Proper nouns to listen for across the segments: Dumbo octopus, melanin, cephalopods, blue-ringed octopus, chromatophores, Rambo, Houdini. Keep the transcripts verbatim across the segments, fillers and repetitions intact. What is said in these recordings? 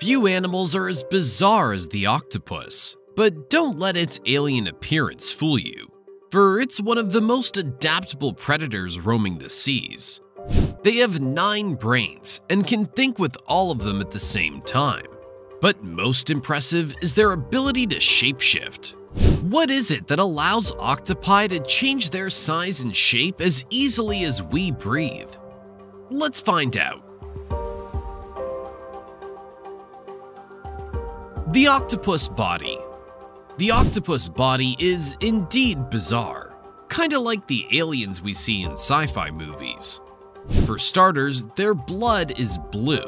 Few animals are as bizarre as the octopus, but don't let its alien appearance fool you, for it's one of the most adaptable predators roaming the seas. They have nine brains and can think with all of them at the same time. But most impressive is their ability to shapeshift. What is it that allows octopi to change their size and shape as easily as we breathe? Let's find out. The octopus body. The octopus body is indeed bizarre, kinda like the aliens we see in sci-fi movies. For starters, their blood is blue.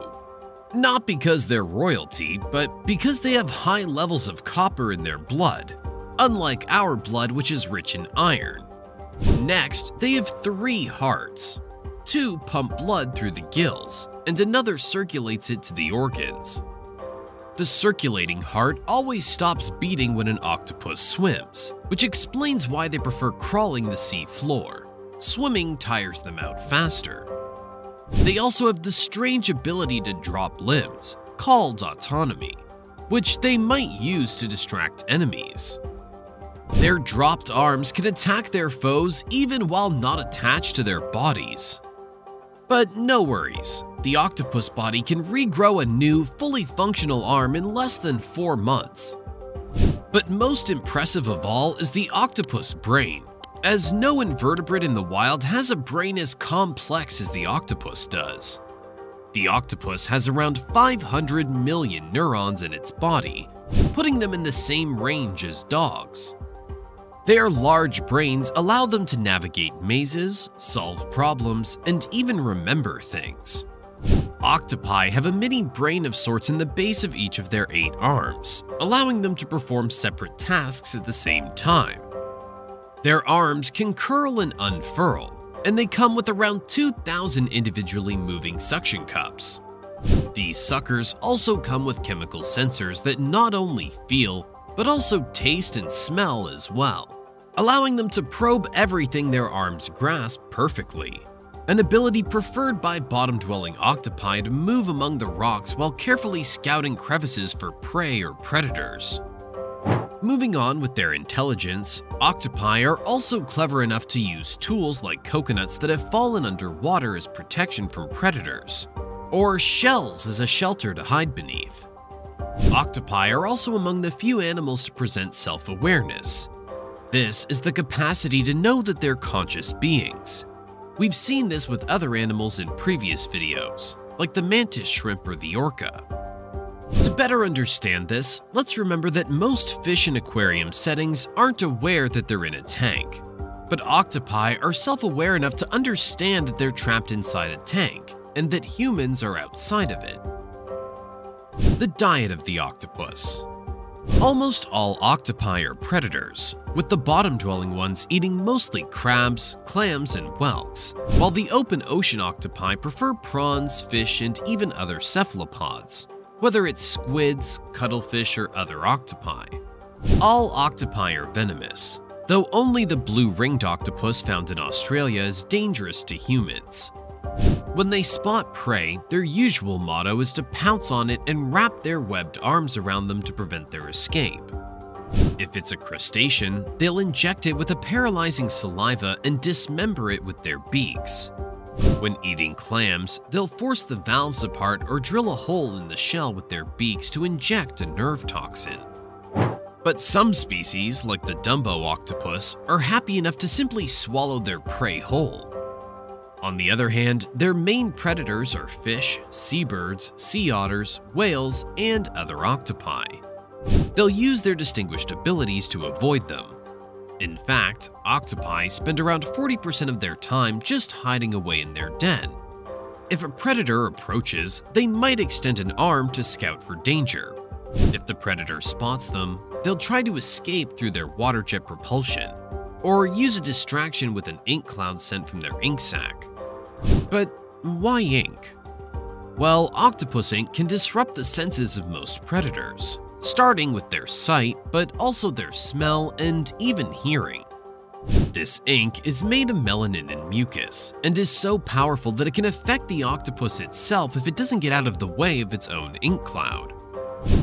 Not because they're royalty, but because they have high levels of copper in their blood, unlike our blood, which is rich in iron. Next, they have three hearts. Two pump blood through the gills, and another circulates it to the organs. The circulating heart always stops beating when an octopus swims, which explains why they prefer crawling the sea floor. Swimming tires them out faster. They also have the strange ability to drop limbs, called autonomy, which they might use to distract enemies. Their dropped arms can attack their foes even while not attached to their bodies. But no worries. The octopus body can regrow a new, fully functional arm in less than four months. But most impressive of all is the octopus brain, as no invertebrate in the wild has a brain as complex as the octopus does. The octopus has around five hundred million neurons in its body, putting them in the same range as dogs. Their large brains allow them to navigate mazes, solve problems, and even remember things. Octopi have a mini brain of sorts in the base of each of their eight arms, allowing them to perform separate tasks at the same time. Their arms can curl and unfurl, and they come with around two thousand individually moving suction cups. These suckers also come with chemical sensors that not only feel, but also taste and smell as well, allowing them to probe everything their arms grasp perfectly. An ability preferred by bottom-dwelling octopi to move among the rocks while carefully scouting crevices for prey or predators. Moving on with their intelligence, octopi are also clever enough to use tools like coconuts that have fallen underwater as protection from predators, or shells as a shelter to hide beneath. Octopi are also among the few animals to present self-awareness. This is the capacity to know that they're conscious beings. We've seen this with other animals in previous videos, like the mantis shrimp or the orca. To better understand this, let's remember that most fish in aquarium settings aren't aware that they're in a tank. But octopi are self-aware enough to understand that they're trapped inside a tank, and that humans are outside of it. The diet of the octopus. Almost all octopi are predators, with the bottom-dwelling ones eating mostly crabs, clams, and whelks, while the open ocean octopi prefer prawns, fish, and even other cephalopods, whether it's squids, cuttlefish, or other octopi. All octopi are venomous, though only the blue-ringed octopus found in Australia is dangerous to humans. When they spot prey, their usual motto is to pounce on it and wrap their webbed arms around them to prevent their escape. If it's a crustacean, they'll inject it with a paralyzing saliva and dismember it with their beaks. When eating clams, they'll force the valves apart or drill a hole in the shell with their beaks to inject a nerve toxin. But some species, like the Dumbo octopus, are happy enough to simply swallow their prey whole. On the other hand, their main predators are fish, seabirds, sea otters, whales, and other octopi. They'll use their distinguished abilities to avoid them. In fact, octopi spend around forty percent of their time just hiding away in their den. If a predator approaches, they might extend an arm to scout for danger. If the predator spots them, they'll try to escape through their water jet propulsion, or use a distraction with an ink cloud sent from their ink sac. But why ink? Well, octopus ink can disrupt the senses of most predators, starting with their sight, but also their smell and even hearing. This ink is made of melanin and mucus, and is so powerful that it can affect the octopus itself if it doesn't get out of the way of its own ink cloud.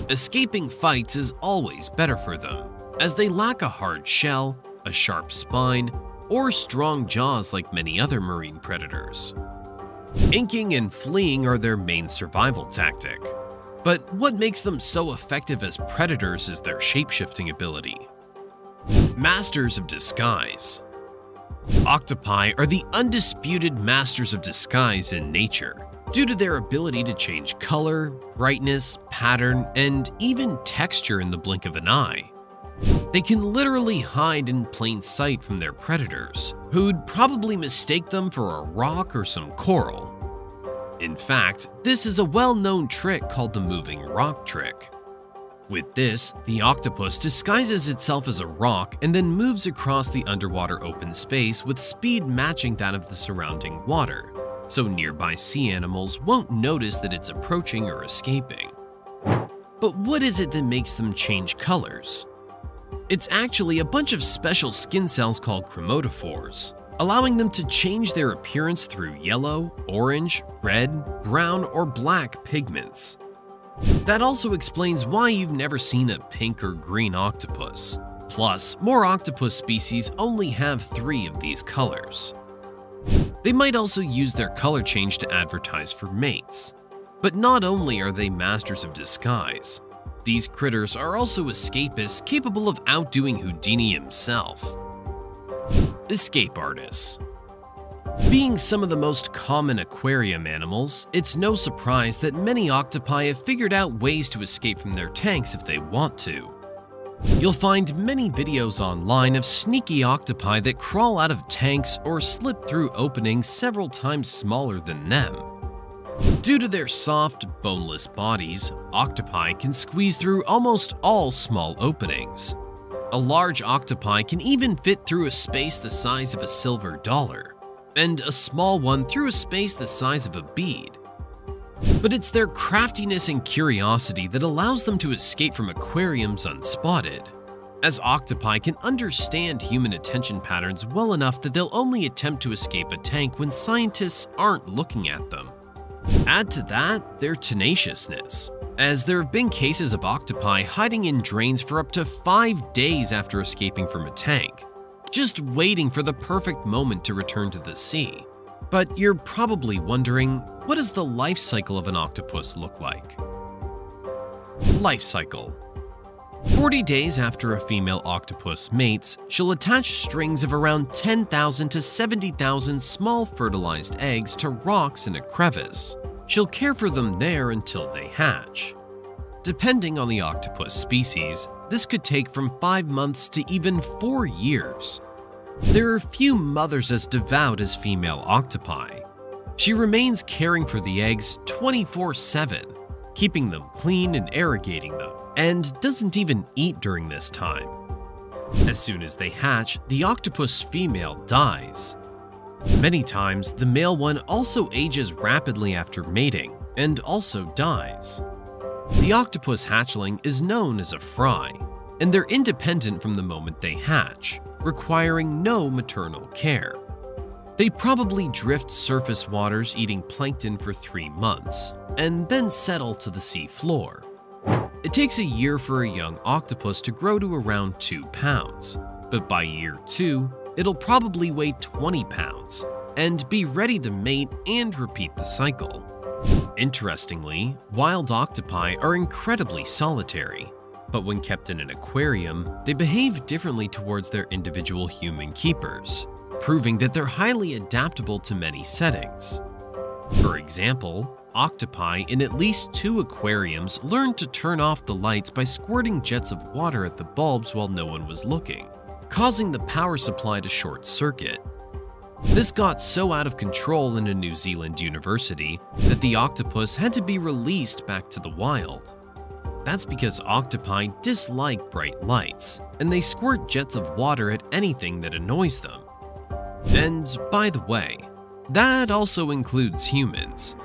Escaping fights is always better for them, as they lack a hard shell, a sharp spine, or strong jaws like many other marine predators. Inking and fleeing are their main survival tactic. But what makes them so effective as predators is their shapeshifting ability. Masters of disguise. Octopi are the undisputed masters of disguise in nature, due to their ability to change color, brightness, pattern, and even texture in the blink of an eye. They can literally hide in plain sight from their predators, who'd probably mistake them for a rock or some coral. In fact, this is a well-known trick called the moving rock trick. With this, the octopus disguises itself as a rock and then moves across the underwater open space with speed matching that of the surrounding water, so nearby sea animals won't notice that it's approaching or escaping. But what is it that makes them change colors? It's actually a bunch of special skin cells called chromatophores, allowing them to change their appearance through yellow, orange, red, brown, or black pigments. That also explains why you've never seen a pink or green octopus. Plus, more octopus species only have three of these colors. They might also use their color change to advertise for mates. But not only are they masters of disguise, these critters are also escapists capable of outdoing Houdini himself. Escape artists. Being some of the most common aquarium animals, it's no surprise that many octopi have figured out ways to escape from their tanks if they want to. You'll find many videos online of sneaky octopi that crawl out of tanks or slip through openings several times smaller than them. Due to their soft, boneless bodies, octopi can squeeze through almost all small openings. A large octopi can even fit through a space the size of a silver dollar, and a small one through a space the size of a bead. But it's their craftiness and curiosity that allows them to escape from aquariums unspotted, as octopi can understand human attention patterns well enough that they'll only attempt to escape a tank when scientists aren't looking at them. Add to that their tenaciousness, as there have been cases of octopi hiding in drains for up to five days after escaping from a tank, just waiting for the perfect moment to return to the sea. But you're probably wondering, what does the life cycle of an octopus look like? Life cycle. forty days after a female octopus mates, she'll attach strings of around ten thousand to seventy thousand small fertilized eggs to rocks in a crevice. She'll care for them there until they hatch. Depending on the octopus species, this could take from five months to even four years. There are few mothers as devout as female octopi. She remains caring for the eggs twenty-four seven, keeping them clean and irrigating them, and doesn't even eat during this time. As soon as they hatch, the octopus female dies. Many times, the male one also ages rapidly after mating, and also dies. The octopus hatchling is known as a fry, and they're independent from the moment they hatch, requiring no maternal care. They probably drift surface waters eating plankton for three months, and then settle to the sea floor. It takes a year for a young octopus to grow to around two pounds, but by year two, it'll probably weigh twenty pounds, and be ready to mate and repeat the cycle. Interestingly, wild octopi are incredibly solitary, but when kept in an aquarium, they behave differently towards their individual human keepers, proving that they're highly adaptable to many settings. For example, octopi in at least two aquariums learned to turn off the lights by squirting jets of water at the bulbs while no one was looking, causing the power supply to short circuit. This got so out of control in a New Zealand university that the octopus had to be released back to the wild. That's because octopi dislike bright lights, and they squirt jets of water at anything that annoys them. And by the way, that also includes humans.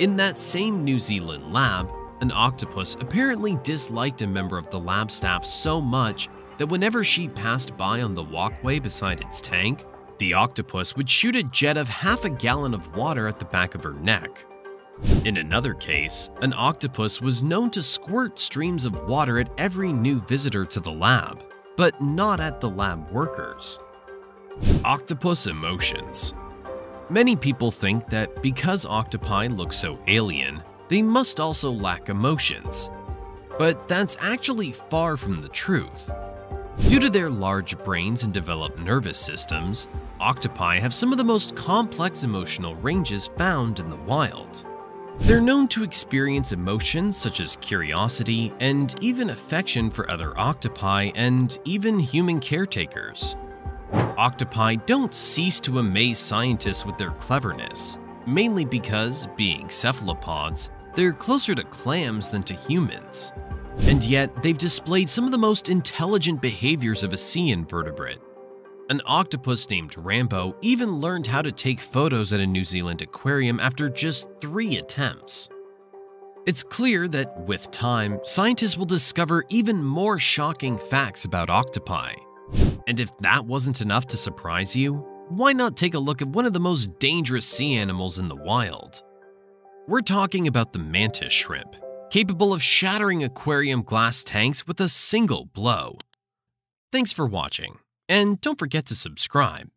In that same New Zealand lab, an octopus apparently disliked a member of the lab staff so much that whenever she passed by on the walkway beside its tank, the octopus would shoot a jet of half a gallon of water at the back of her neck. In another case, an octopus was known to squirt streams of water at every new visitor to the lab, but not at the lab workers. Octopus emotions. Many people think that because octopi look so alien, they must also lack emotions. But that's actually far from the truth. Due to their large brains and developed nervous systems, octopi have some of the most complex emotional ranges found in the wild. They're known to experience emotions such as curiosity and even affection for other octopi and even human caretakers. Octopi don't cease to amaze scientists with their cleverness, mainly because, being cephalopods, they're closer to clams than to humans. And yet, they've displayed some of the most intelligent behaviors of a sea invertebrate. An octopus named Rambo even learned how to take photos at a New Zealand aquarium after just three attempts. It's clear that, with time, scientists will discover even more shocking facts about octopi. And if that wasn't enough to surprise you, why not take a look at one of the most dangerous sea animals in the wild? We're talking about the mantis shrimp, capable of shattering aquarium glass tanks with a single blow. Thanks for watching, and don't forget to subscribe.